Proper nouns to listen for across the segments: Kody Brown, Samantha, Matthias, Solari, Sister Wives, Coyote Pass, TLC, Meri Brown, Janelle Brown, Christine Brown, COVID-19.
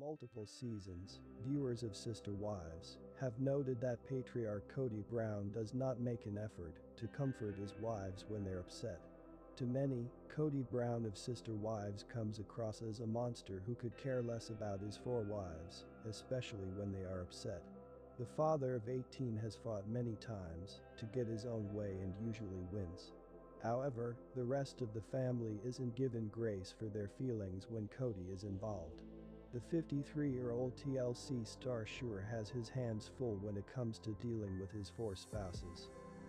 multiple seasons, viewers of Sister Wives have noted that patriarch Kody Brown does not make an effort to comfort his wives when they're upset. To many, Kody Brown of Sister Wives comes across as a monster who could care less about his four wives, especially when they are upset. The father of 18 has fought many times to get his own way and usually wins. However, the rest of the family isn't given grace for their feelings when Kody is involved. The 53-year-old TLC star sure has his hands full when it comes to dealing with his four spouses.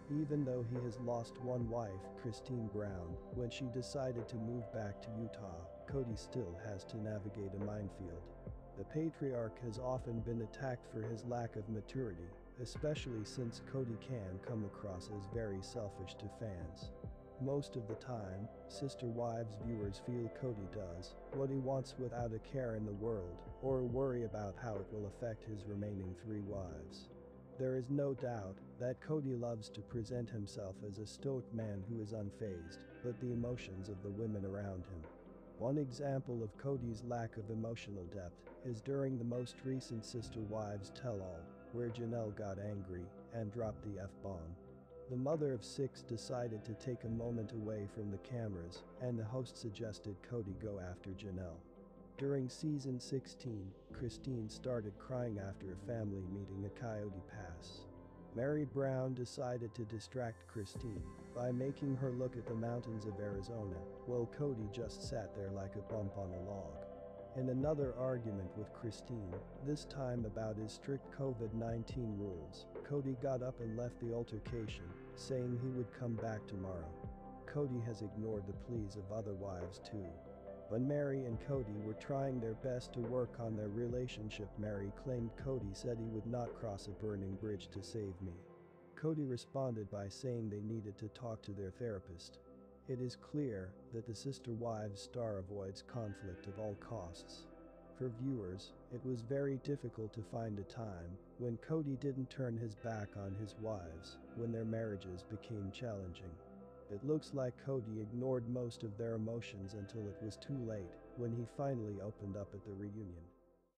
Even though he has lost one wife, Christine Brown, when she decided to move back to Utah, Kody still has to navigate a minefield. The patriarch has often been attacked for his lack of maturity, especially since Kody can come across as very selfish to fans. Most of the time, Sister Wives viewers feel Kody does what he wants without a care in the world or a worry about how it will affect his remaining three wives. There is no doubt that Kody loves to present himself as a stoic man who is unfazed by the emotions of the women around him. One example of Kody's lack of emotional depth is during the most recent Sister Wives tell-all, where Janelle got angry and dropped the F-bomb. The mother of six decided to take a moment away from the cameras, and the host suggested Kody go after Janelle. During season 16, Christine started crying after a family meeting at Coyote Pass. Meri Brown decided to distract Christine by making her look at the mountains of Arizona, while Kody just sat there like a bump on a log. In another argument with Christine, this time about his strict COVID-19 rules, Kody got up and left the altercation, saying he would come back tomorrow. Kody has ignored the pleas of other wives too. When Meri and Kody were trying their best to work on their relationship, Meri claimed Kody said he would not cross a burning bridge to save me. Kody responded by saying they needed to talk to their therapist. It is clear that the Sister Wives star avoids conflict at all costs. For viewers, it was very difficult to find a time when Kody didn't turn his back on his wives when their marriages became challenging. It looks like Kody ignored most of their emotions until it was too late when he finally opened up at the reunion.